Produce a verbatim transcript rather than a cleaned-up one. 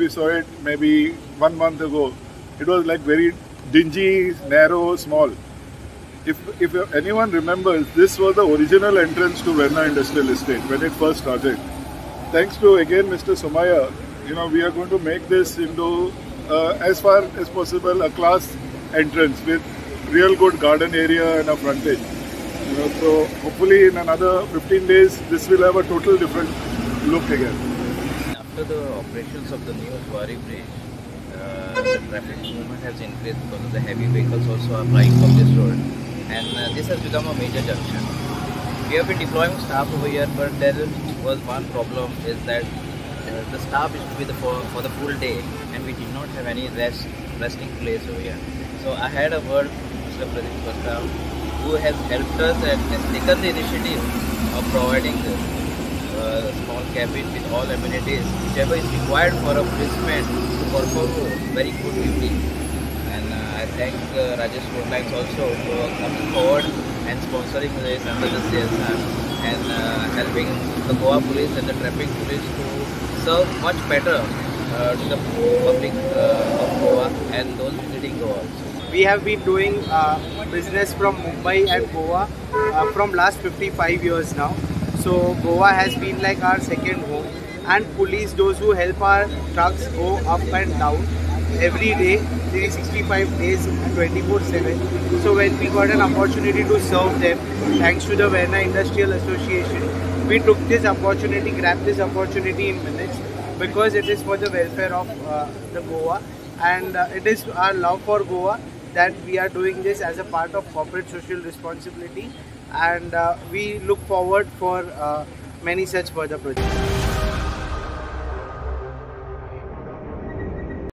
we saw it maybe one month ago, it was like very dingy, narrow, small. If, if anyone remembers, this was the original entrance to Verna Industrial Estate when it first started. Thanks to again Mister Sumaya, you know, we are going to make this into uh, as far as possible a class entrance with real good garden area and a frontage. You know, so hopefully in another fifteen days, this will have a total different look again. After the operations of the new Swari Bridge, uh, the traffic movement has increased because the heavy vehicles also are flying from this road. And uh, this has become a major junction. We have been deploying staff over here, but there was one problem, is that uh, the staff is to be the for, for the full day, and we did not have any rest resting place over here. So I had a word with Mister Pradeep Bhaskar, who has helped us and has taken the initiative of providing this uh, small cabin with all amenities, whichever is required for a policeman to perform very good duty. And uh, I thank uh, Rajesh Road Lines also for coming forward and sponsoring this under the C S R and uh, helping the Goa police and the traffic police to serve much better uh, to the public uh, of Goa and those visiting Goa also. We have been doing uh, business from Mumbai and Goa uh, from last fifty-five years now. So Goa has been like our second home, and police, those who help our trucks go up and down every day, three sixty-five days and twenty-four seven. So when we got an opportunity to serve them, thanks to the Verna Industrial Association, we took this opportunity, grabbed this opportunity in minutes, because it is for the welfare of uh, the Goa, and uh, it is our love for Goa that we are doing this as a part of corporate social responsibility, and uh, we look forward for uh, many such further projects.